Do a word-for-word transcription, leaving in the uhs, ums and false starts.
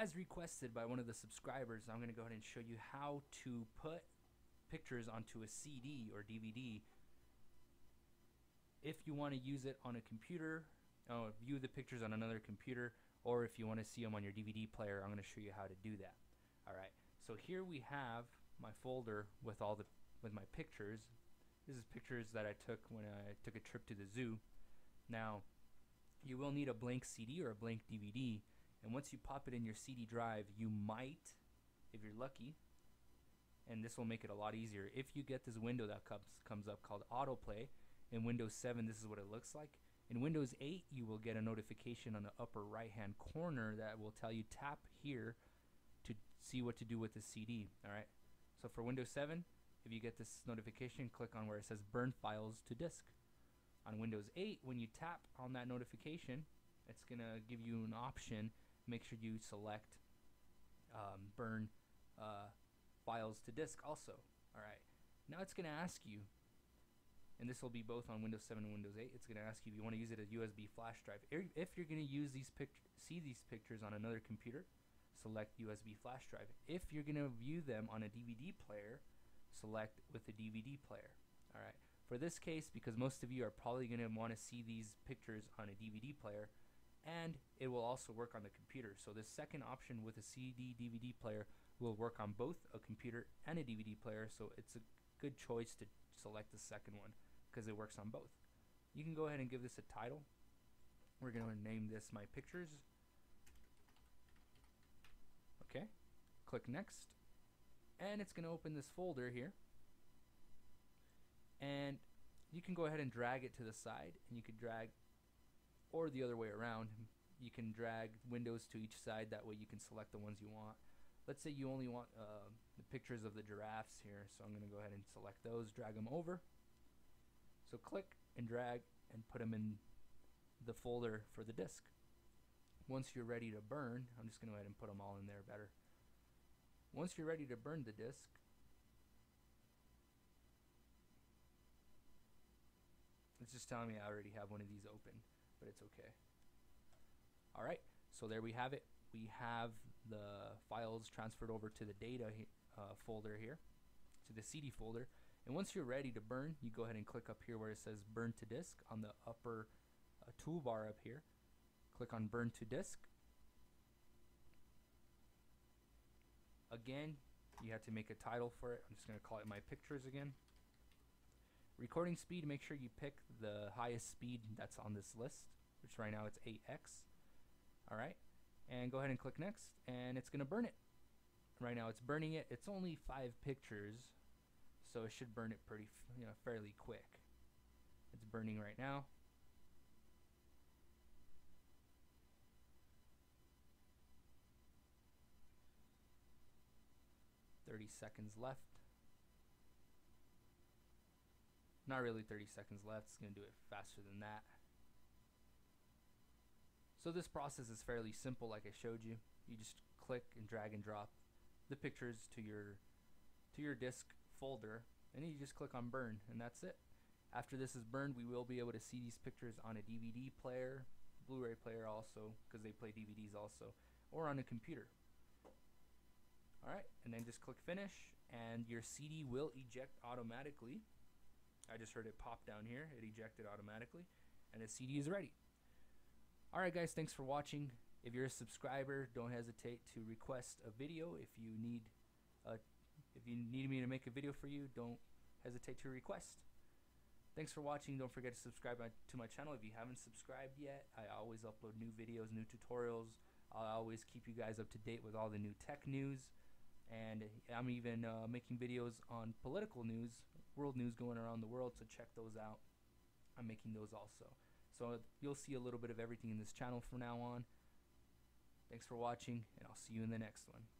as requested by one of the subscribers, I'm going to go ahead and show you how to put pictures onto a C D or D V D if you want to use it on a computer, uh, view the pictures on another computer, or if you want to see them on your D V D player. I'm going to show you how to do that. Alright, so here we have my folder with all the with my pictures. This is pictures that I took when I took a trip to the zoo. Now, you will need a blank C D or a blank D V D, and once you pop it in your C D drive, you might, if you're lucky, and this will make it a lot easier, if you get this window that comes, comes up called autoplay. In Windows seven, this is what it looks like. In Windows eight, you will get a notification on the upper right hand corner that will tell you tap here to see what to do with the C D. Alright, so for Windows seven, if you get this notification, click on where it says burn files to disk. On Windows eight, when you tap on that notification, it's gonna give you an option. Make sure you select um, burn uh, files to disk also. Alright, now it's gonna ask you, and this will be both on Windows seven and Windows eight, it's gonna ask you if you want to use it as U S B flash drive. If you're gonna use these pictures, see these pictures on another computer, select U S B flash drive. If you're gonna view them on a D V D player, select with the D V D player. Alright, for this case, because most of you are probably going to want to see these pictures on a D V D player, and it will also work on the computer, so this second option with a C D D V D player will work on both a computer and a D V D player, so it's a good choice to select the second one because it works on both. You can go ahead and give this a title. We're going to name this My Pictures. Okay, click next, and it's going to open this folder here, and you can go ahead and drag it to the side, and you can drag, or the other way around, you can drag windows to each side, that way you can select the ones you want. Let's say you only want uh, the pictures of the giraffes here, so I'm gonna go ahead and select those, drag them over, so click and drag and put them in the folder for the disk. Once you're ready to burn, I'm just gonna go ahead and put them all in there better. Once you're ready to burn the disk, it's just telling me I already have one of these open, but it's okay. Alright, so there we have it. We have the files transferred over to the data uh, folder here, to the C D folder. And once you're ready to burn, you go ahead and click up here where it says burn to disk on the upper uh, toolbar up here. Click on burn to disk. Again, you have to make a title for it. I'm just going to call it My Pictures again. Recording speed, make sure you pick the highest speed that's on this list, which right now it's eight X. Alright, and go ahead and click next, and it's going to burn it. Right now it's burning it. It's only five pictures, so it should burn it pretty, you know, fairly quick. It's burning right now. thirty seconds left. Not really thirty seconds left. It's going to do it faster than that. So this process is fairly simple, like I showed you. You just click and drag and drop the pictures to your to your disk folder, and then you just click on burn, and that's it. After this is burned, we will be able to see these pictures on a D V D player, Blu-ray player also, because they play D V Ds also, or on a computer. Alright, and then just click finish, and your C D will eject automatically. I just heard it pop down here. It ejected automatically, and the C D is ready. Alright guys, thanks for watching. If you're a subscriber, don't hesitate to request a video. If you need a, if you need me to make a video for you, don't hesitate to request. Thanks for watching. Don't forget to subscribe to my channel if you haven't subscribed yet. I always upload new videos, new tutorials. I'll always keep you guys up to date with all the new tech news. And I'm even uh, making videos on political news, world news going around the world, so check those out. I'm making those also. So you'll see a little bit of everything in this channel from now on. Thanks for watching, and I'll see you in the next one.